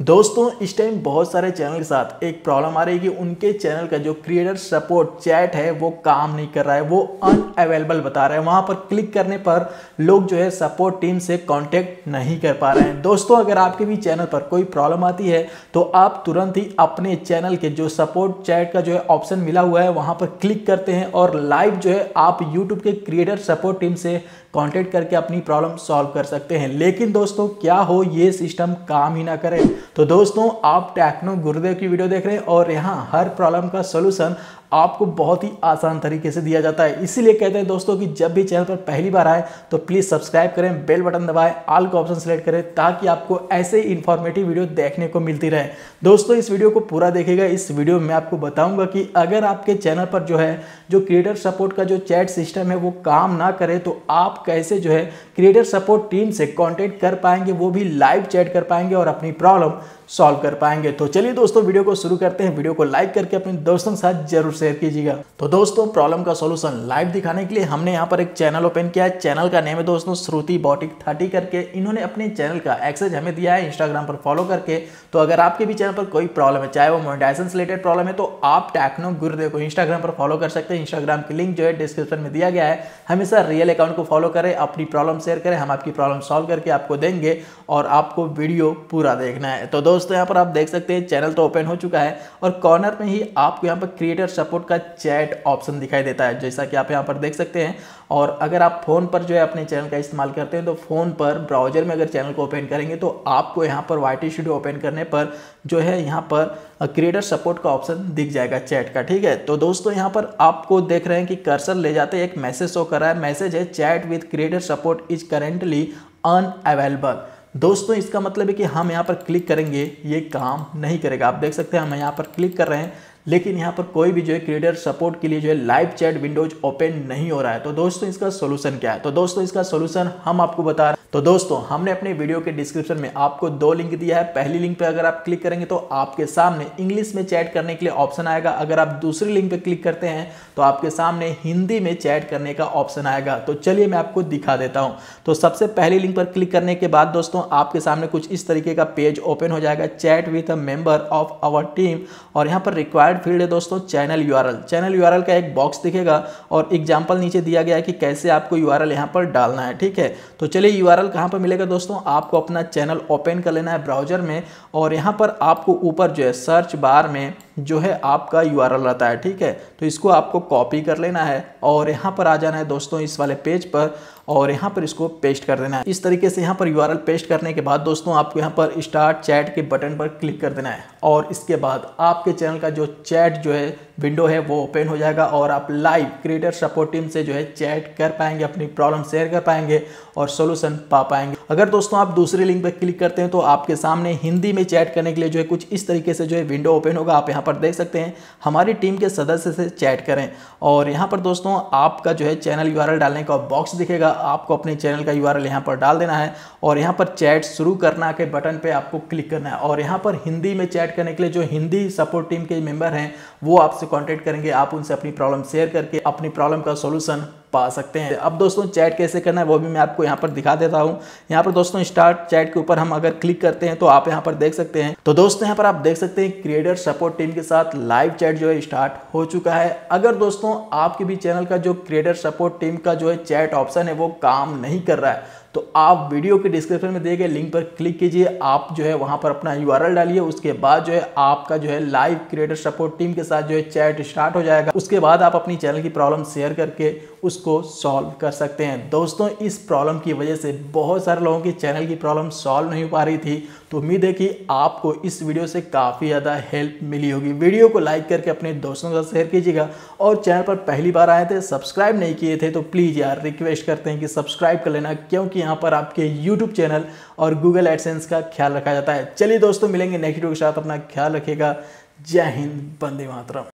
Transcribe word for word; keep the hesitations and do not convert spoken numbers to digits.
दोस्तों इस टाइम बहुत सारे चैनल के साथ एक प्रॉब्लम आ रही है कि उनके चैनल का जो क्रिएटर सपोर्ट चैट है वो काम नहीं कर रहा है, वो अनअवेलेबल बता रहा है। वहाँ पर क्लिक करने पर लोग जो है सपोर्ट टीम से कांटेक्ट नहीं कर पा रहे हैं। दोस्तों अगर आपके भी चैनल पर कोई प्रॉब्लम आती है तो आप तुरंत ही अपने चैनल के जो सपोर्ट चैट का जो है ऑप्शन मिला हुआ है वहाँ पर क्लिक करते हैं और लाइव जो है आप यूट्यूब के क्रिएटर सपोर्ट टीम से कॉन्टेक्ट करके अपनी प्रॉब्लम सॉल्व कर सकते हैं। लेकिन दोस्तों क्या हो ये सिस्टम काम ही ना करे। तो दोस्तों आप टेक्नो गुरुदेव की वीडियो देख रहे हैं और यहाँ हर प्रॉब्लम का सलूशन आपको बहुत ही आसान तरीके से दिया जाता है। इसीलिए कहते हैं दोस्तों कि जब भी चैनल पर पहली बार आए तो प्लीज़ सब्सक्राइब करें, बेल बटन दबाएं, ऑल का ऑप्शन सेलेक्ट करें ताकि आपको ऐसे इन्फॉर्मेटिव वीडियो देखने को मिलती रहे। दोस्तों इस वीडियो को पूरा देखिएगा। इस वीडियो में आपको बताऊंगा कि अगर आपके चैनल पर जो है जो क्रिएटर सपोर्ट का जो चैट सिस्टम है वो काम ना करे तो आप कैसे जो है क्रिएटर सपोर्ट टीम से कॉन्टेक्ट कर पाएंगे, वो भी लाइव चैट कर पाएंगे और अपनी प्रॉब्लम सॉल्व कर पाएंगे। तो चलिए दोस्तों वीडियो को शुरू करते हैं। वीडियो को लाइक करके अपने दोस्तों के साथ जरूर शेयर कीजिएगा। तो दोस्तों प्रॉब्लम का सॉल्यूशन लाइव दिखाने के लिए हमने यहाँ पर एक चैनल ओपन किया है। चैनल का नेम है दोस्तों श्रुति बॉटिक थर्टी करके। इन्होंने अपने चैनल का एक्सेस हमें दिया है इंस्टाग्राम पर फॉलो करके। तो अगर आपके भी चैनल पर कोई प्रॉब्लम है, चाहे वो मोनेटाइजेशन से रिलेटेड प्रॉब्लम है, तो आप टेक्नो गुरुदेव को इंस्टाग्राम पर फॉलो कर सकते हैं। इंस्टाग्राम की लिंक जो है डिस्क्रिप्शन में दिया गया है। हमेशा रियल अकाउंट को फॉलो करें, अपनी प्रॉब्लम शेयर करें, हम आपकी प्रॉब्लम सॉल्व करके आपको देंगे और आपको वीडियो पूरा देखना है। तो दोस्तों यहाँ पर आप देख सकते हैं चैनल तो ओपन हो चुका है और कॉर्नर में ही आपको यहाँ पर क्रिएटर सपोर्ट का चैट ऑप्शन दिखाई देता है जैसा कि आप यहाँ पर देख सकते हैं। और अगर आप फ़ोन पर जो है अपने चैनल का इस्तेमाल करते हैं तो फ़ोन पर ब्राउजर में अगर चैनल को ओपन करेंगे तो आपको यहाँ पर वाई टी स्टूडियो ओपन करने पर जो है यहाँ पर क्रिएटर सपोर्ट का ऑप्शन दिख जाएगा चैट का, ठीक है। तो दोस्तों यहाँ पर आपको देख रहे हैं कि कर्सर ले जाते एक मैसेज शो कर रहा है। मैसेज है chat with creator support is currently unavailable. दोस्तों इसका मतलब है कि हम यहाँ पर क्लिक करेंगे ये काम नहीं करेगा। आप देख सकते हैं हम यहाँ पर क्लिक कर रहे हैं लेकिन यहाँ पर कोई भी जो है क्रिएटर सपोर्ट के लिए जो है लाइव चैट विंडोज ओपन नहीं हो रहा है। तो दोस्तों इसका सोल्यूशन क्या है? तो दोस्तों इसका सोल्यूशन हम आपको बता रहे हैं। तो दोस्तों हमने अपने वीडियो के डिस्क्रिप्शन में आपको दो लिंक दिया है। पहली लिंक पर अगर आप क्लिक करेंगे तो आपके सामने इंग्लिश में चैट करने के लिए ऑप्शन आएगा। अगर आप दूसरी लिंक पर क्लिक करते हैं तो आपके सामने हिंदी में चैट करने का ऑप्शन आएगा। तो चलिए मैं आपको दिखा देता हूँ। तो सबसे पहली लिंक पर क्लिक करने के बाद दोस्तों आपके सामने कुछ इस तरीके का पेज ओपन हो जाएगा। Chat with a member of our team और यहाँ पर रिक्वायर्ड फील्ड है दोस्तों चैनल यूआरएल। चैनल यूआरएल का एक बॉक्स दिखेगा और एग्जांपल नीचे दिया गया है कि कैसे आपको यूआरएल यहां पर डालना है, ठीक है। तो चलिए यूआरएल कहां पर मिलेगा दोस्तों? आपको अपना चैनल ओपन कर लेना है ब्राउजर में और यहां पर आपको ऊपर जो है सर्च बार में जो है आपका यूआरएल रहता है, ठीक है। तो इसको आपको कॉपी कर लेना है और यहाँ पर आ जाना है दोस्तों इस वाले पेज पर और यहाँ पर इसको पेस्ट कर देना है। इस तरीके से यहाँ पर यूआरएल पेस्ट करने के बाद दोस्तों आपको यहाँ पर स्टार्ट चैट के बटन पर क्लिक कर देना है और इसके बाद आपके चैनल का जो चैट जो है विंडो है वो ओपन हो जाएगा और आप लाइव क्रिएटर सपोर्ट टीम से जो है चैट कर पाएंगे, अपनी प्रॉब्लम शेयर कर पाएंगे और सोल्यूशन पा पाएंगे। अगर दोस्तों आप दूसरे लिंक पर क्लिक करते हैं तो आपके सामने हिंदी में चैट करने के लिए जो है कुछ इस तरीके से जो है विंडो ओपन होगा। आप यहाँ पर देख सकते हैं हमारी टीम के सदस्य से चैट करें और यहाँ पर दोस्तों आपका जो है चैनल यूआरएल डालने का बॉक्स दिखेगा। आपको अपने चैनल का यूआरएल यहाँ पर डाल देना है और यहाँ पर चैट शुरू करना के बटन पर आपको क्लिक करना है और यहाँ पर हिंदी में चैट करने के लिए जो हिंदी सपोर्ट टीम के मेम्बर हैं वो आपसे कांटेक्ट करेंगे। आप उनसे अपनी प्रॉब्लम शेयर करके अपनी प्रॉब्लम का सॉल्यूशन पा सकते हैं। अब दोस्तों चैट कैसे करना है वो भी मैं आपको यहाँ पर दिखा देता हूँ। यहाँ पर दोस्तों स्टार्ट चैट के ऊपर हम अगर क्लिक करते हैं तो आप यहाँ पर देख सकते हैं। तो दोस्तों यहाँ पर आप देख सकते हैं क्रिएटर सपोर्ट टीम के साथ लाइव चैट जो है स्टार्ट हो चुका है। अगर दोस्तों आपके भी चैनल का जो क्रिएटर सपोर्ट टीम का जो है चैट ऑप्शन है वो काम नहीं कर रहा है तो आप वीडियो के डिस्क्रिप्शन में दिए गए लिंक पर क्लिक कीजिए। आप जो है वहाँ पर अपना यूआरएल डालिए। उसके बाद जो है आपका जो है लाइव क्रिएटर सपोर्ट टीम के साथ जो है चैट स्टार्ट हो जाएगा। उसके बाद आप अपनी चैनल की प्रॉब्लम शेयर करके उसको सॉल्व कर सकते हैं। दोस्तों इस प्रॉब्लम की वजह से बहुत सारे लोगों के चैनल की प्रॉब्लम सॉल्व नहीं हो पा रही थी। तो उम्मीद है कि आपको इस वीडियो से काफ़ी ज़्यादा हेल्प मिली होगी। वीडियो को लाइक करके अपने दोस्तों के साथ शेयर कीजिएगा और चैनल पर पहली बार आए थे सब्सक्राइब नहीं किए थे तो प्लीज़ यार रिक्वेस्ट करते हैं कि सब्सक्राइब कर लेना, क्योंकि यहाँ पर आपके यूट्यूब चैनल और गूगल एडसेंस का ख्याल रखा जाता है। चलिए दोस्तों मिलेंगे नेक्स्ट वीडियो के साथ। अपना ख्याल रखिएगा। जय हिंद, वंदे मातरम।